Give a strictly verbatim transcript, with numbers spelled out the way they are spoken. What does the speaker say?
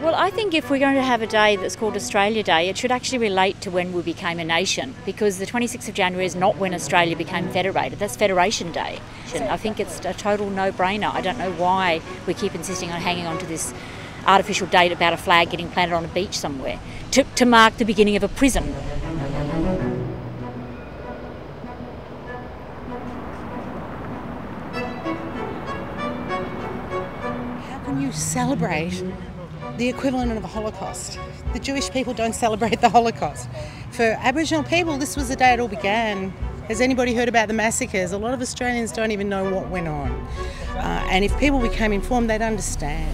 Well, I think if we're going to have a day that's called Australia Day, it should actually relate to when we became a nation, because the twenty-sixth of January is not when Australia became federated. That's Federation Day. I think it's a total no-brainer. I don't know why we keep insisting on hanging on to this artificial date about a flag getting planted on a beach somewhere to, to mark the beginning of a prison. How can you celebrate the equivalent of a Holocaust? The Jewish people don't celebrate the Holocaust. For Aboriginal people, this was the day it all began. Has anybody heard about the massacres? A lot of Australians don't even know what went on. Uh, and if people became informed, they'd understand.